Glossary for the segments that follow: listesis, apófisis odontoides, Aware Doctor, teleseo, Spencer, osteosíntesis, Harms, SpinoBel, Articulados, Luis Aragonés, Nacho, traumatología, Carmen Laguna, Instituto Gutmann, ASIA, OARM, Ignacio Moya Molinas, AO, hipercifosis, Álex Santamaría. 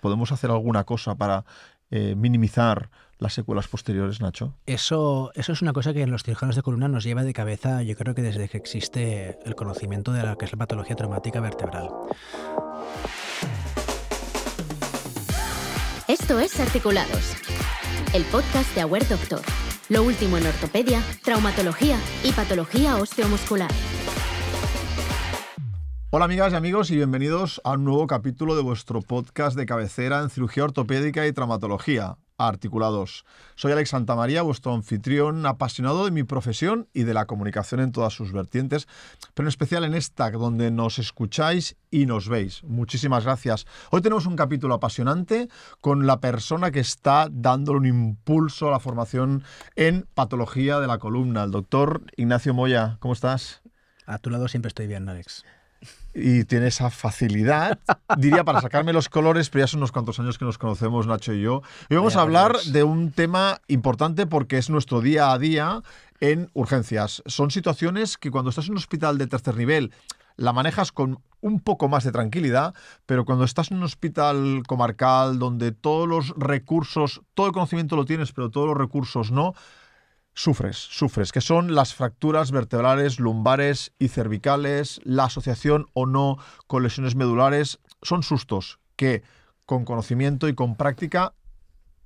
¿Podemos hacer alguna cosa para minimizar las secuelas posteriores, Nacho? Eso es una cosa que en los cirujanos de columna nos lleva de cabeza, yo creo que desde que existe el conocimiento de lo que es la patología traumática vertebral. Esto es Articulados, el podcast de Aware Doctor. Lo último en ortopedia, traumatología y patología osteomuscular. Hola amigas y amigos y bienvenidos a un nuevo capítulo de vuestro podcast de cabecera en cirugía ortopédica y traumatología, Articulados. Soy Álex Santamaría, vuestro anfitrión apasionado de mi profesión y de la comunicación en todas sus vertientes, pero en especial en esta, donde nos escucháis y nos veis. Muchísimas gracias. Hoy tenemos un capítulo apasionante con la persona que está dándole un impulso a la formación en patología de la columna, el doctor Ignacio Moya. ¿Cómo estás? A tu lado siempre estoy bien, Álex. Y tiene esa facilidad, diría, para sacarme los colores, pero ya son unos cuantos años que nos conocemos, Nacho y yo. Hoy vamos a hablar de un tema importante porque es nuestro día a día en urgencias. Son situaciones que cuando estás en un hospital de tercer nivel la manejas con un poco más de tranquilidad, pero cuando estás en un hospital comarcal donde todos los recursos, todo el conocimiento lo tienes, pero todos los recursos no, Sufres, que son las fracturas vertebrales, lumbares y cervicales, la asociación o no con lesiones medulares. Son sustos que con conocimiento y con práctica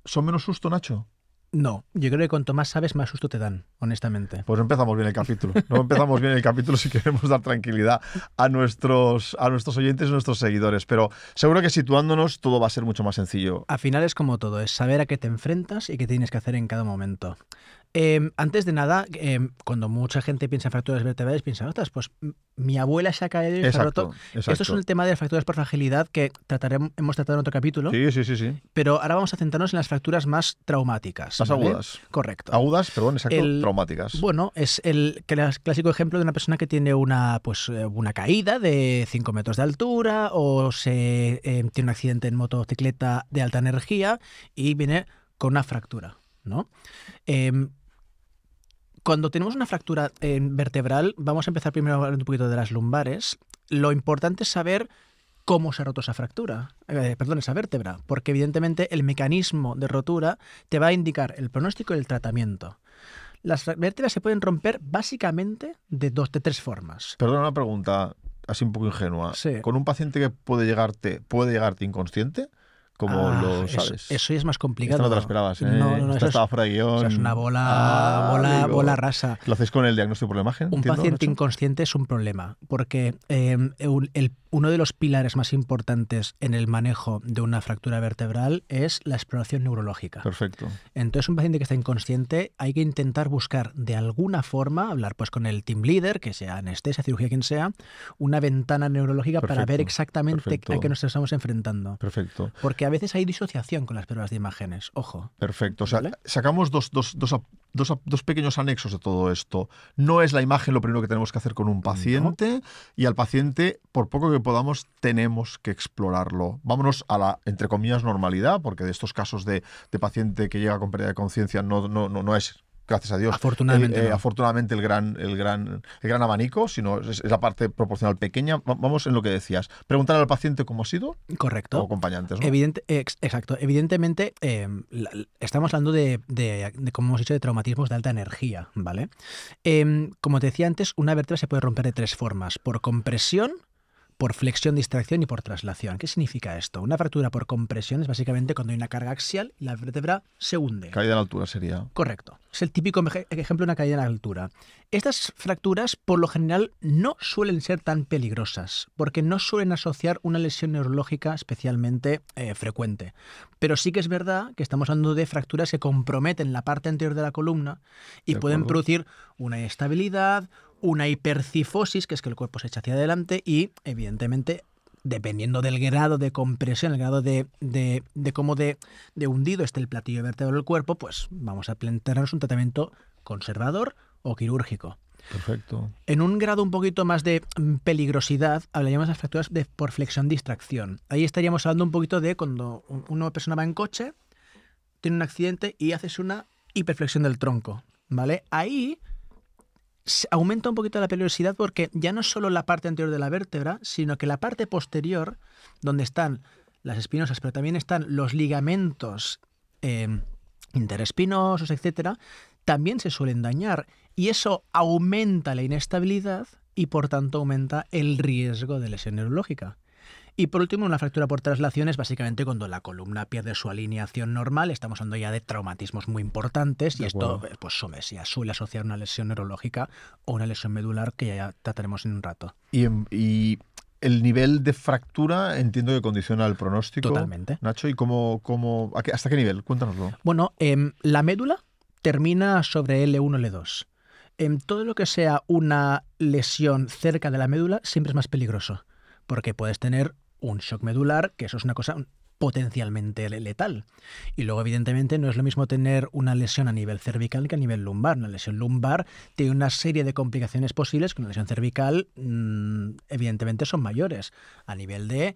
son menos susto, Nacho. No, yo creo que cuanto más sabes, más susto te dan, honestamente. Pues empezamos bien el capítulo. No empezamos bien el capítulo si queremos dar tranquilidad a nuestros oyentes y nuestros seguidores. Pero seguro que situándonos todo va a ser mucho más sencillo. Al final es como todo, es saber a qué te enfrentas y qué tienes que hacer en cada momento. Antes de nada, cuando mucha gente piensa en fracturas vertebrales, piensa, ostras, pues mi abuela se ha caído y se ha roto. Exacto. Esto es un tema de fracturas por fragilidad que hemos tratado en otro capítulo. Sí. Pero ahora vamos a centrarnos en las fracturas más traumáticas. Las agudas. Correcto. Agudas, perdón, exacto, traumáticas. Bueno, es el clásico ejemplo de una persona que tiene una caída de 5 metros de altura o tiene un accidente en motocicleta de alta energía y viene con una fractura, ¿no? Cuando tenemos una fractura vertebral, vamos a empezar primero a hablar un poquito de las lumbares. Lo importante es saber cómo se ha roto esa fractura, esa vértebra, porque evidentemente el mecanismo de rotura te va a indicar el pronóstico y el tratamiento. Las vértebras se pueden romper básicamente de tres formas. Perdona, una pregunta así un poco ingenua. Sí. ¿Con un paciente que puede llegarte inconsciente? ¿Cómo lo sabes? Eso ya es más complicado. Esta no te lo esperabas, ¿eh? No, esta estaba fuera de guión. O sea, es una bola rasa. ¿Lo hacéis con el diagnóstico por la imagen? Un paciente inconsciente es un problema, porque uno de los pilares más importantes en el manejo de una fractura vertebral es la exploración neurológica. Perfecto. Entonces, un paciente que está inconsciente hay que intentar buscar de alguna forma, hablar pues con el team leader, que sea anestesia, cirugía, quien sea, una ventana neurológica para ver exactamente a qué nos estamos enfrentando. Perfecto. Porque a veces hay disociación con las pruebas de imágenes, ojo. Perfecto, o sea, ¿vale? Sacamos dos pequeños anexos de todo esto. No es la imagen lo primero que tenemos que hacer con un paciente, ¿no? Y al paciente, por poco que podamos, tenemos que explorarlo. Vámonos a la, entre comillas, normalidad, porque de estos casos de paciente que llega con pérdida de conciencia no es, gracias a Dios, afortunadamente, afortunadamente el gran abanico, sino es la parte proporcional pequeña. Vamos en lo que decías. Preguntar al paciente cómo ha sido. Correcto. O acompañantes, ¿no? Exacto. Evidentemente, estamos hablando de, como hemos dicho, de traumatismos de alta energía, ¿vale? Como te decía antes, una vértebra se puede romper de tres formas. Por compresión, por flexión, distracción y por traslación. ¿Qué significa esto? Una fractura por compresión es básicamente cuando hay una carga axial y la vértebra se hunde. Caída en altura sería. Correcto. Es el típico ejemplo de una caída en altura. Estas fracturas, por lo general, no suelen ser tan peligrosas, porque no suelen asociar una lesión neurológica especialmente frecuente. Pero sí que es verdad que estamos hablando de fracturas que comprometen la parte anterior de la columna y pueden producir una inestabilidad, una hipercifosis, que es que el cuerpo se echa hacia adelante y, evidentemente, dependiendo del grado de compresión, el grado de cómo de hundido esté el platillo vertebral del cuerpo, pues vamos a plantearnos un tratamiento conservador o quirúrgico. Perfecto. En un grado un poquito más de peligrosidad, hablaríamos de las fracturas por flexión-distracción. Ahí estaríamos hablando un poquito de cuando una persona va en coche, tiene un accidente y haces una hiperflexión del tronco, ¿vale? Ahí aumenta un poquito la peligrosidad porque ya no es solo la parte anterior de la vértebra, sino que la parte posterior, donde están las espinosas, pero también están los ligamentos interespinosos, etcétera, también se suelen dañar, y eso aumenta la inestabilidad y por tanto aumenta el riesgo de lesión neurológica. Y por último, una fractura por traslación es básicamente cuando la columna pierde su alineación normal. Estamos hablando ya de traumatismos muy importantes, y esto, pues, suele asociar una lesión neurológica o una lesión medular, que ya trataremos en un rato. Y el nivel de fractura entiendo que condiciona el pronóstico. Totalmente. Nacho, ¿y cómo hasta qué nivel? Cuéntanoslo. Bueno, la médula termina sobre L1, L2. Todo lo que sea una lesión cerca de la médula siempre es más peligroso, porque puedes tener un shock medular, que eso es una cosa potencialmente letal. Y luego, evidentemente, no es lo mismo tener una lesión a nivel cervical que a nivel lumbar. Una lesión lumbar tiene una serie de complicaciones posibles que una lesión cervical, evidentemente, son mayores. A nivel de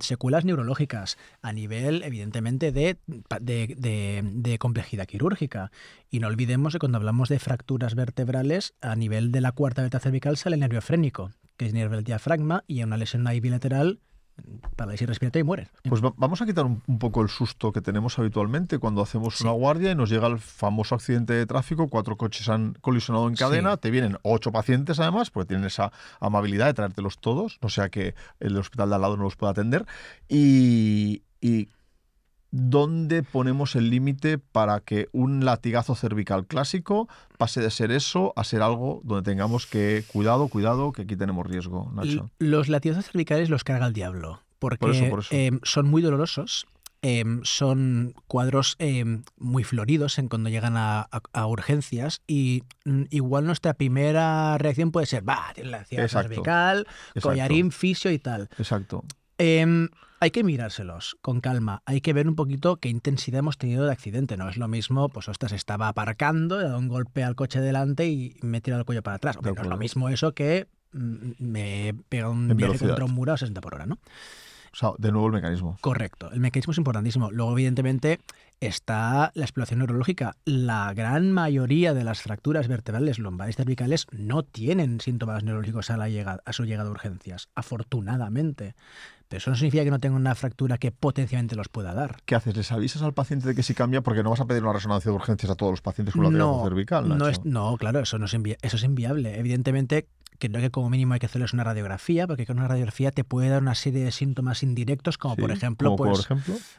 secuelas neurológicas, a nivel, evidentemente, de complejidad quirúrgica. Y no olvidemos que cuando hablamos de fracturas vertebrales, a nivel de la cuarta vértebra cervical sale el nervio frénico, que es nervio del diafragma, y una lesión ahí bilateral, parálisis respiratoria y mueren. Pues vamos a quitar un poco el susto que tenemos habitualmente cuando hacemos una guardia y nos llega el famoso accidente de tráfico, 4 coches han colisionado en cadena, te vienen 8 pacientes además, porque tienen esa amabilidad de traértelos todos, no sea que el hospital de al lado no los pueda atender. Y ¿dónde ponemos el límite para que un latigazo cervical clásico pase de ser eso a ser algo donde tengamos que cuidado, que aquí tenemos riesgo, Nacho? Los latigazos cervicales los carga el diablo, porque por eso. Son muy dolorosos, son cuadros muy floridos cuando llegan a urgencias, y igual nuestra primera reacción puede ser, tiene latigazo cervical, collarín, fisio y tal. Exacto. Hay que mirárselos con calma, hay que ver un poquito qué intensidad hemos tenido de accidente. No es lo mismo, pues ostras, estaba aparcando, he dado un golpe al coche delante y me he tirado el cuello para atrás. No es lo mismo eso que me he pegado un viaje velocidad contra un muro a 60 por hora, ¿no? O sea, de nuevo el mecanismo. Correcto, el mecanismo es importantísimo. Luego, evidentemente, está la exploración neurológica. La gran mayoría de las fracturas vertebrales, lumbares, cervicales no tienen síntomas neurológicos a su llegada a urgencias, afortunadamente. Pero eso no significa que no tenga una fractura que potencialmente los pueda dar. ¿Qué haces? ¿Les avisas al paciente de que si cambia? Porque no vas a pedir una resonancia de urgencias a todos los pacientes con latigazo cervical, Nacho. No, claro, eso es inviable. Evidentemente, creo que como mínimo hay que hacerles una radiografía, porque con una radiografía te puede dar una serie de síntomas indirectos, como por ejemplo,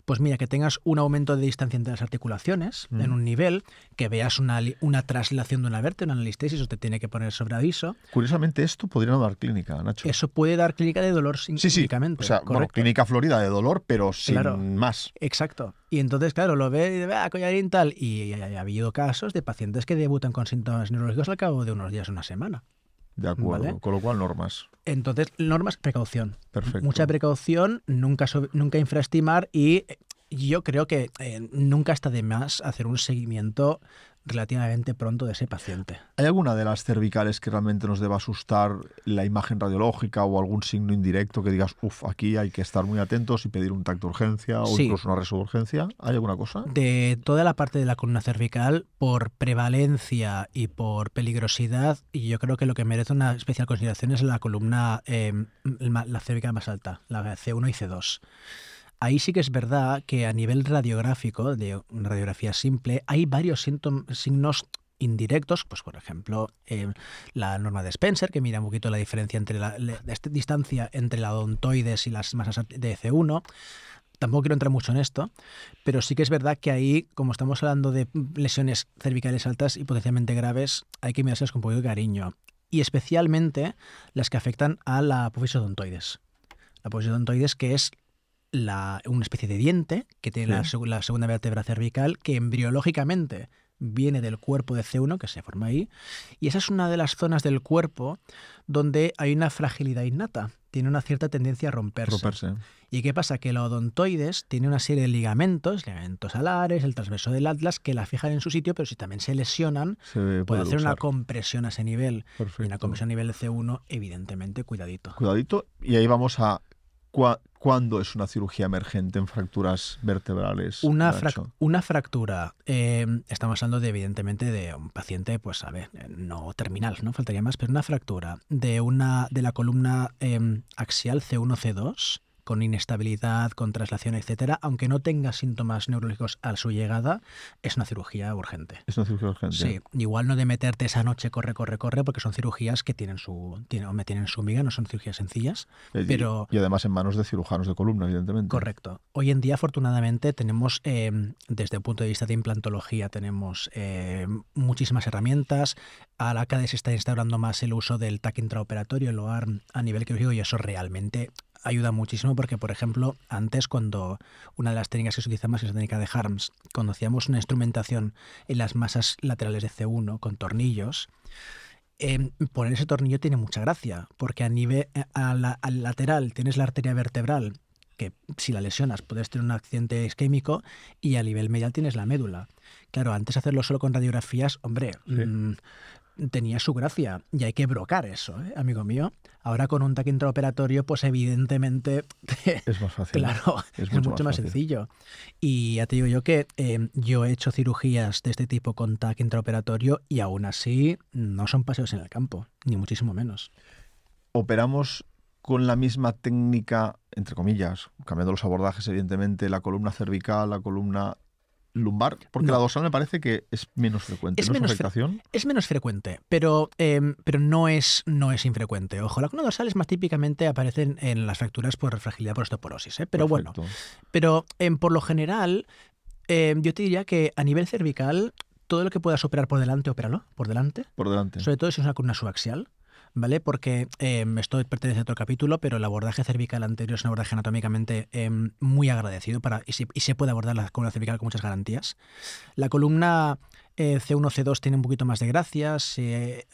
pues mira, que tengas un aumento de distancia entre las articulaciones en un nivel, que veas una traslación de una vértebra, una listesis, eso te tiene que poner sobre aviso. Curiosamente, esto podría no dar clínica, Nacho. Eso puede dar clínica de dolor únicamente. O sea, bueno, clínica florida de dolor, pero sin más. Exacto. Y entonces, claro, lo ve y dice, collarín tal. Y ha habido casos de pacientes que debutan con síntomas neurológicos al cabo de unos días o una semana. De acuerdo, ¿vale? Con lo cual normas. Entonces, normas, precaución. Perfecto. Mucha precaución, nunca infraestimar, y yo creo que nunca está de más hacer un seguimiento relativamente pronto de ese paciente. ¿Hay alguna de las cervicales que realmente nos deba asustar la imagen radiológica o algún signo indirecto que digas, aquí hay que estar muy atentos y pedir un tacto de urgencia o incluso una resurgencia? ¿Hay alguna cosa? De toda la parte de la columna cervical, por prevalencia y por peligrosidad, yo creo que lo que merece una especial consideración es la columna, la cervical más alta, la C1 y C2. Ahí sí que es verdad que a nivel radiográfico, de una radiografía simple, hay varios signos indirectos, pues por ejemplo, la norma de Spencer, que mira un poquito la diferencia entre esta distancia entre la odontoides y las masas de C1. Tampoco quiero entrar mucho en esto, pero sí que es verdad que ahí, como estamos hablando de lesiones cervicales altas y potencialmente graves, hay que mirarse con un poco de cariño, y especialmente las que afectan a la apófisis odontoides. La apófisis odontoides, que es una especie de diente que tiene la segunda vértebra cervical, que embriológicamente viene del cuerpo de C1, que se forma ahí, y esa es una de las zonas del cuerpo donde hay una fragilidad innata, tiene una cierta tendencia a romperse. ¿Y qué pasa? Que la odontoides tiene una serie de ligamentos alares, el transverso del atlas, que la fijan en su sitio, pero si también se lesionan, puede hacer una compresión a ese nivel. Perfecto. Y una compresión a nivel de C1, evidentemente, cuidadito, y ahí vamos a... ¿Cuándo es una cirugía emergente en fracturas vertebrales? Una fractura, estamos hablando evidentemente de un paciente, pues a ver, no terminal, no faltaría más, pero una fractura de la columna axial C1-C2, con inestabilidad, con traslación, etcétera, aunque no tenga síntomas neurológicos a su llegada, es una cirugía urgente. Es una cirugía urgente. Sí, igual no de meterte esa noche, corre, corre, corre, porque son cirugías que tienen su miga, no son cirugías sencillas. Pero, y además en manos de cirujanos de columna, evidentemente. Correcto. Hoy en día, afortunadamente, tenemos, desde el punto de vista de implantología, tenemos muchísimas herramientas. A la CADE se está instaurando más el uso del TAC intraoperatorio, el OARM, a nivel quirúrgico, y eso realmente ayuda muchísimo porque, por ejemplo, antes cuando una de las técnicas que se utilizaba más es la técnica de Harms, cuando hacíamos una instrumentación en las masas laterales de C1 con tornillos, poner ese tornillo tiene mucha gracia porque a nivel, al lateral tienes la arteria vertebral que si la lesionas puedes tener un accidente isquémico y a nivel medial tienes la médula. Claro, antes hacerlo solo con radiografías, hombre... Sí. Tenía su gracia y hay que brocar eso, ¿eh, amigo mío? Ahora con un TAC intraoperatorio, pues evidentemente... Es más fácil. Claro, es mucho más sencillo. Y ya te digo yo que yo he hecho cirugías de este tipo con TAC intraoperatorio y aún así no son paseos en el campo, ni muchísimo menos. ¿Operamos con la misma técnica, entre comillas, cambiando los abordajes, evidentemente, la columna cervical, la columna... lumbar? Porque no. La dorsal me parece que es menos frecuente. ¿Es, ¿no menos, es afectación? Es menos frecuente, pero no es infrecuente. Ojo, la columna dorsal es más típicamente aparecen en las fracturas por fragilidad por osteoporosis, ¿eh? Pero perfecto. Bueno, pero por lo general yo te diría que a nivel cervical todo lo que puedas operar por delante, opéralo por delante. Por delante. Sobre todo si es una columna subaxial. ¿Vale? Porque esto pertenece a otro capítulo, pero el abordaje cervical anterior es un abordaje anatómicamente muy agradecido y se puede abordar la columna cervical con muchas garantías. La columna C1, C2 tiene un poquito más de gracias.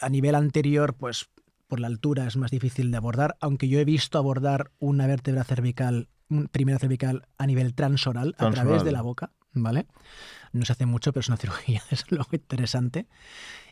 A nivel anterior, pues por la altura es más difícil de abordar, aunque yo he visto abordar una vértebra cervical, primera cervical a nivel transoral. A través de la boca. ¿Vale? No se hace mucho, pero es una cirugía, es algo interesante.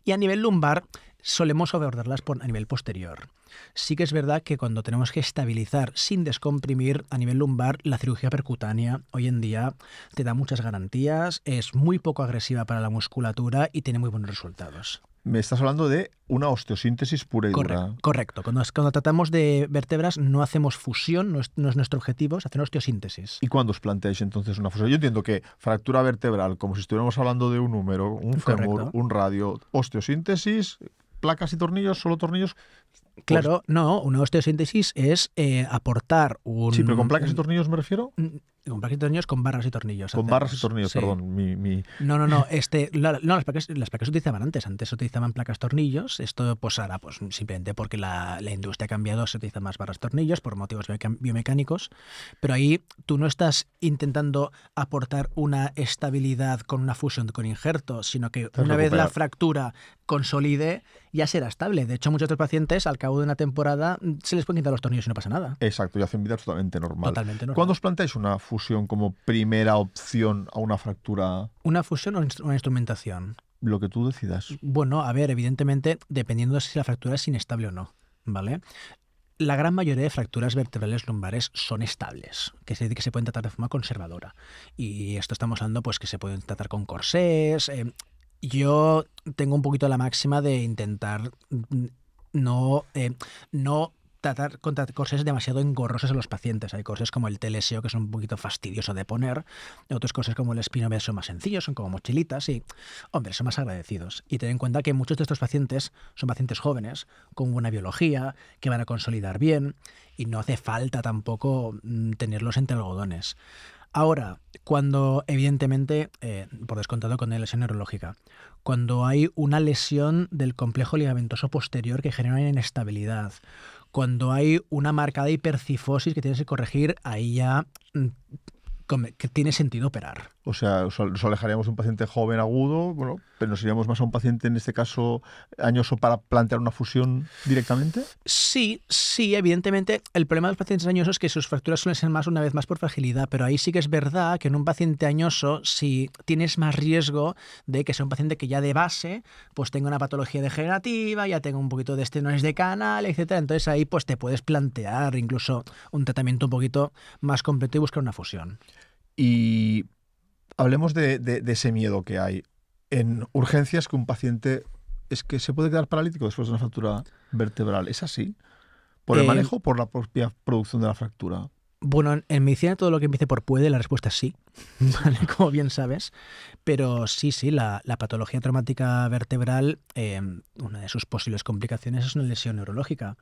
Y a nivel lumbar solemos abordarlas a nivel posterior. Sí que es verdad que cuando tenemos que estabilizar sin descomprimir a nivel lumbar, la cirugía percutánea hoy en día te da muchas garantías, es muy poco agresiva para la musculatura y tiene muy buenos resultados. Me estás hablando de una osteosíntesis pura y dura. Correcto. Cuando tratamos de vértebras no hacemos fusión, no es nuestro objetivo, es hacer osteosíntesis. ¿Y cuándo os planteáis entonces una fusión? Yo entiendo que fractura vertebral, como si estuviéramos hablando de un húmero, un fémur, un radio, osteosíntesis, placas y tornillos, solo tornillos... Claro, no, una osteosíntesis es aportar un... Sí, pero con placas y tornillos me refiero. Con placas y tornillos, con barras y tornillos. Con barras y tornillos, sí. Perdón. No, las placas se utilizaban antes. Antes se utilizaban placas tornillos. Esto pues ahora, pues simplemente porque la industria ha cambiado, se utilizan más barras tornillos por motivos biomecánicos. Pero ahí tú no estás intentando aportar una estabilidad con una fusión, con injerto, sino que una vez la fractura consolide, ya será estable. De hecho, muchos otros pacientes, al cabo de una temporada, se les pueden quitar los tornillos y no pasa nada. Exacto, y hacen vida totalmente normal. Totalmente normal. ¿Cuándo os planteáis una fusión como primera opción a una fractura? ¿Una fusión o una instrumentación? Lo que tú decidas. Bueno, a ver, evidentemente, dependiendo de si la fractura es inestable o no, ¿vale? La gran mayoría de fracturas vertebrales lumbares son estables, que se dice que se pueden tratar de forma conservadora. Y esto estamos hablando pues que se pueden tratar con corsés. Yo tengo un poquito la máxima de intentar... No tratar con corsés demasiado engorrosos a los pacientes. Hay corsés como el teleseo que son un poquito fastidiosos de poner, otros corsés como el SpinoBel son más sencillos, son como mochilitas y, hombre, son más agradecidos. Y ten en cuenta que muchos de estos pacientes son pacientes jóvenes, con buena biología, que van a consolidar bien y no hace falta tampoco tenerlos entre algodones. Ahora, cuando evidentemente, por descontado con la lesión neurológica, cuando hay una lesión del complejo ligamentoso posterior que genera una inestabilidad, cuando hay una marcada hipercifosis que tienes que corregir, ahí ya que tiene sentido operar. O sea, nos alejaríamos de un paciente joven agudo, bueno, pero nos iríamos más a un paciente, en este caso, añoso para plantear una fusión directamente. Sí, evidentemente. El problema de los pacientes añosos es que sus fracturas suelen ser más, una vez más, por fragilidad, pero ahí sí que es verdad que en un paciente añoso sí tienes más riesgo de que sea un paciente que ya de base pues tenga una patología degenerativa, ya tenga un poquito de estenosis de canal, etcétera. Entonces ahí pues te puedes plantear incluso un tratamiento un poquito más completo y buscar una fusión. Y hablemos de ese miedo que hay en urgencias que un paciente es que se puede quedar paralítico después de una fractura vertebral. ¿Es así? ¿Por el manejo o por la propia producción de la fractura? Bueno, en medicina todo lo que empiece por puede, la respuesta es sí, ¿vale? Como bien sabes. Pero sí, la patología traumática vertebral, una de sus posibles complicaciones es una lesión neurológica.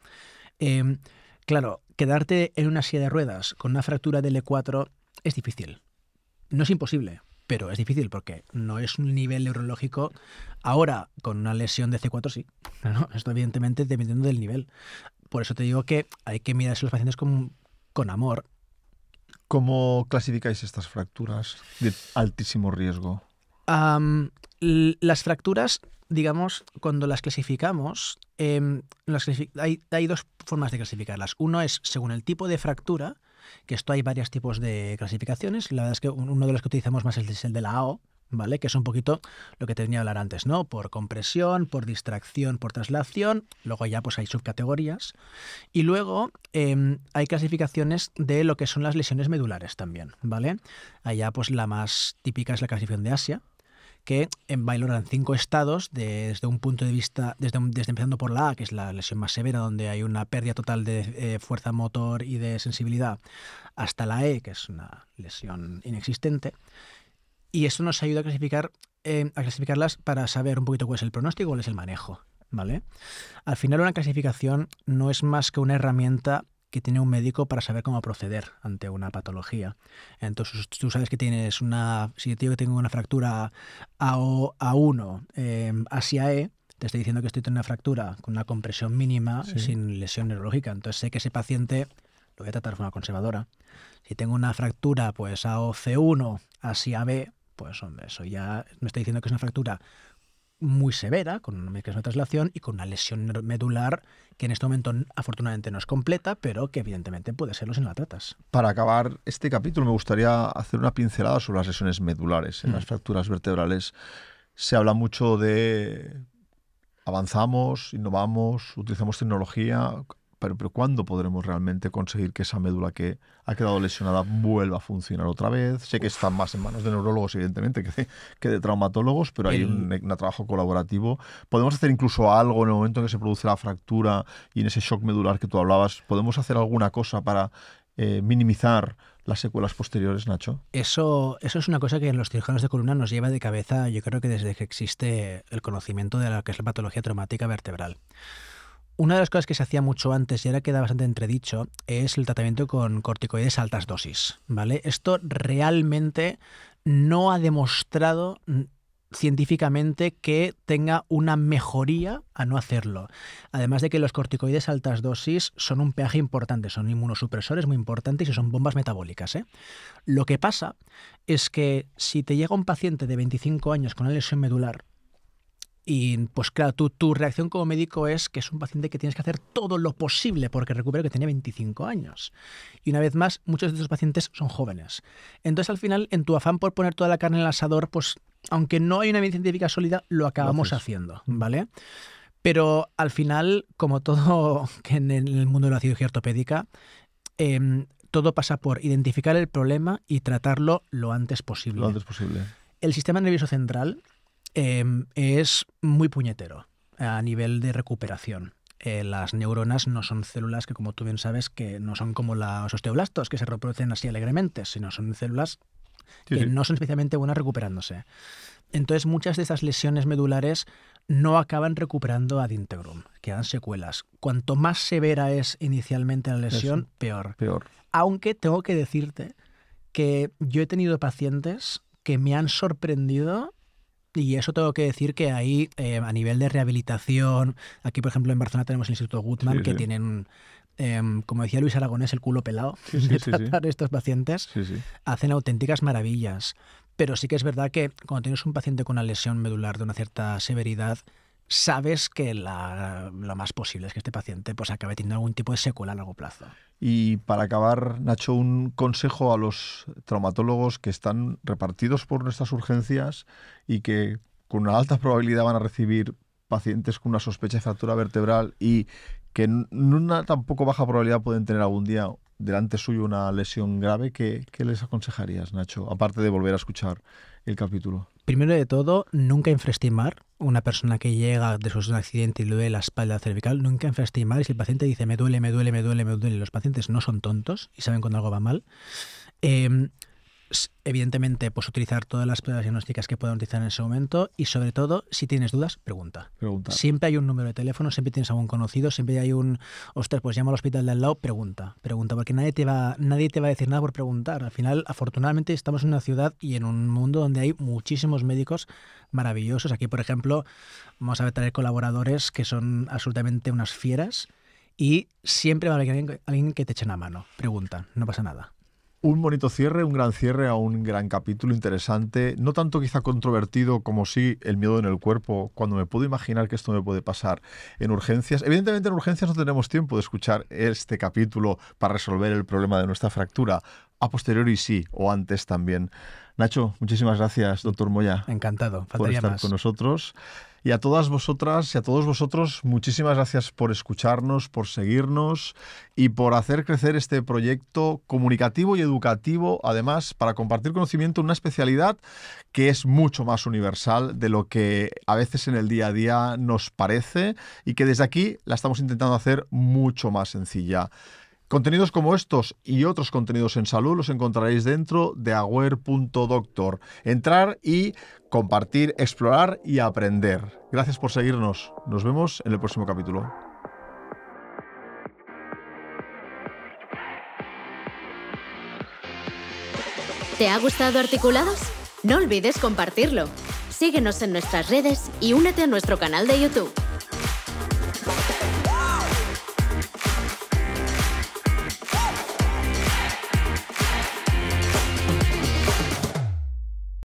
Claro, quedarte en una silla de ruedas con una fractura de L4 es difícil. No es imposible, pero es difícil porque no es un nivel neurológico. Ahora, con una lesión de C4 sí, ¿no? Esto evidentemente dependiendo del nivel. Por eso te digo que hay que mirarse a los pacientes con amor. ¿Cómo clasificáis estas fracturas de altísimo riesgo? Las fracturas, digamos, cuando las clasificamos, hay dos formas de clasificarlas. Uno es según el tipo de fractura, que esto hay varios tipos de clasificaciones. La verdad es que uno de los que utilizamos más es el de la AO, ¿vale? Que es un poquito lo que te venía a hablar antes, ¿no? Por compresión, por distracción, por traslación. Luego ya pues hay subcategorías. Y luego hay clasificaciones de lo que son las lesiones medulares también, ¿vale? Allá pues la más típica es la clasificación de ASIA, que valoran 5 estados desde un punto de vista, desde empezando por la A, que es la lesión más severa, donde hay una pérdida total de fuerza motor y de sensibilidad, hasta la E, que es una lesión inexistente. Y esto nos ayuda a clasificarlas para saber un poquito cuál es el pronóstico, cuál es el manejo, ¿vale? Al final, una clasificación no es más que una herramienta que tiene un médico para saber cómo proceder ante una patología. Entonces, tú sabes que tienes una... Si yo te digo que tengo una fractura A1 hacia E, te estoy diciendo que estoy teniendo una fractura con una compresión mínima, sí, sin lesión neurológica. Entonces, sé que ese paciente lo voy a tratar de forma conservadora. Si tengo una fractura pues AOC1 hacia B, pues hombre, eso ya me está diciendo que es una fractura muy severa, con una traslación y con una lesión medular que en este momento afortunadamente no es completa, pero que evidentemente puede serlo si no la tratas. Para acabar este capítulo me gustaría hacer una pincelada sobre las lesiones medulares. En las fracturas vertebrales se habla mucho de avanzamos, innovamos, utilizamos tecnología, pero ¿cuándo podremos realmente conseguir que esa médula que ha quedado lesionada vuelva a funcionar otra vez? Sé que están más en manos de neurólogos, evidentemente, que de traumatólogos, pero hay un trabajo colaborativo. ¿Podemos hacer incluso algo en el momento en que se produce la fractura y en ese shock medular que tú hablabas? ¿Podemos hacer alguna cosa para minimizar las secuelas posteriores, Nacho? Eso es una cosa que en los cirujanos de columna nos lleva de cabeza, yo creo que desde que existe el conocimiento de lo que es la patología traumática vertebral. Una de las cosas que se hacía mucho antes y ahora queda bastante entredicho es el tratamiento con corticoides a altas dosis, ¿vale? Esto realmente no ha demostrado científicamente que tenga una mejoría a no hacerlo. Además de que los corticoides a altas dosis son un peaje importante, son inmunosupresores muy importantes y son bombas metabólicas, ¿eh? Lo que pasa es que si te llega un paciente de 25 años con una lesión medular, y pues claro, tu reacción como médico es que es un paciente que tienes que hacer todo lo posible porque recupere que tenía 25 años. Y una vez más, muchos de estos pacientes son jóvenes. Entonces al final, en tu afán por poner toda la carne en el asador, pues aunque no hay una evidencia científica sólida, lo acabamos haciendo, ¿vale? Pero al final, como todo en el mundo de la cirugía ortopédica, todo pasa por identificar el problema y tratarlo lo antes posible. Lo antes posible. El sistema nervioso central es muy puñetero a nivel de recuperación. Las neuronas no son células que, como tú bien sabes, que no son como los osteoblastos, que se reproducen así alegremente, sino son células que no son especialmente buenas recuperándose. Entonces, muchas de esas lesiones medulares no acaban recuperando ad integrum, quedan secuelas. Cuanto más severa es inicialmente la lesión, eso, peor. Aunque tengo que decirte que yo he tenido pacientes que me han sorprendido. Y eso tengo que decir que ahí, a nivel de rehabilitación, aquí por ejemplo en Barcelona tenemos el Instituto Gutmann, que tienen, como decía Luis Aragonés, el culo pelado de tratar estos pacientes. Hacen auténticas maravillas. Pero sí que es verdad que cuando tienes un paciente con una lesión medular de una cierta severidad, sabes que lo más posible es que este paciente pues acabe teniendo algún tipo de secuela a largo plazo. Y para acabar, Nacho, un consejo a los traumatólogos que están repartidos por nuestras urgencias y que con una alta probabilidad van a recibir pacientes con una sospecha de fractura vertebral y que en una tampoco baja probabilidad pueden tener algún día delante suyo una lesión grave, ¿qué les aconsejarías, Nacho? Aparte de volver a escuchar el capítulo. Primero de todo, nunca infraestimar. Una persona que llega después de un accidente y le duele la espalda cervical, nunca infraestimar. Y si el paciente dice, me duele, me duele, me duele, me duele, los pacientes no son tontos y saben cuando algo va mal. Evidentemente, pues utilizar todas las pruebas diagnósticas que puedan utilizar en ese momento y, sobre todo, si tienes dudas, pregunta. Preguntar. Siempre hay un número de teléfono, siempre tienes algún conocido, siempre hay un... Ostras, pues llama al hospital de al lado, pregunta. Pregunta, porque nadie te va a decir nada por preguntar. Al final, afortunadamente, estamos en una ciudad y en un mundo donde hay muchísimos médicos maravillosos. Aquí, por ejemplo, vamos a traer colaboradores que son absolutamente unas fieras y siempre va a haber alguien que te eche una mano. Pregunta, no pasa nada. Un bonito cierre, un gran cierre a un gran capítulo interesante, no tanto quizá controvertido como sí el miedo en el cuerpo, cuando me puedo imaginar que esto me puede pasar en urgencias. Evidentemente en urgencias no tenemos tiempo de escuchar este capítulo para resolver el problema de nuestra fractura, a posteriori sí, o antes también. Nacho, muchísimas gracias, doctor Moya. Encantado, faltaría por estar más con nosotros. Y a todas vosotras y a todos vosotros, muchísimas gracias por escucharnos, por seguirnos y por hacer crecer este proyecto comunicativo y educativo, además, para compartir conocimiento en una especialidad que es mucho más universal de lo que a veces en el día a día nos parece y que desde aquí la estamos intentando hacer mucho más sencilla. Contenidos como estos y otros contenidos en salud los encontraréis dentro de aware.doctor. Entrar y compartir, explorar y aprender. Gracias por seguirnos. Nos vemos en el próximo capítulo. ¿Te ha gustado Articulados? No olvides compartirlo. Síguenos en nuestras redes y únete a nuestro canal de YouTube.